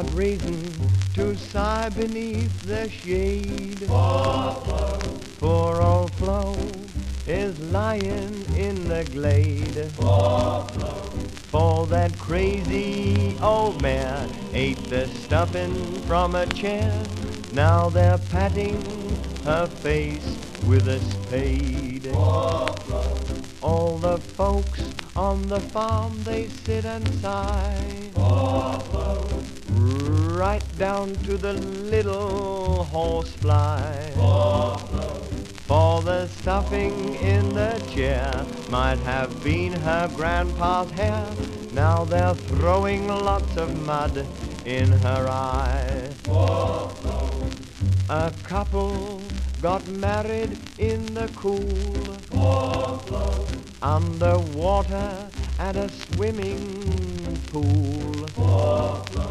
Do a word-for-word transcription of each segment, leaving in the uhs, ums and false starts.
got reason to sigh beneath their shade. For Flo, poor old Flo is lying in the glade. For Flo, for that crazy old mare ate the stuffing from a chair. Now they're patting her face with a spade. For Flo, all the folks on the farm, they sit and sigh. For Flo, right down to the little horsefly. For Flo, for the stuffing in the chair might have been her grandpa's hair. Now they're throwing lots of mud in her eye. For Flo, a couple got married in the cool. For Flo, underwater at a swimming pool. For Flo,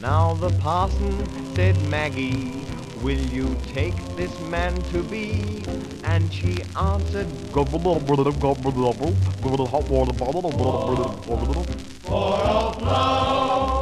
now the parson said, Maggie, will you take this man to be? And she answered, gobble gobble gobble gobble, hot water bottle. For Flo.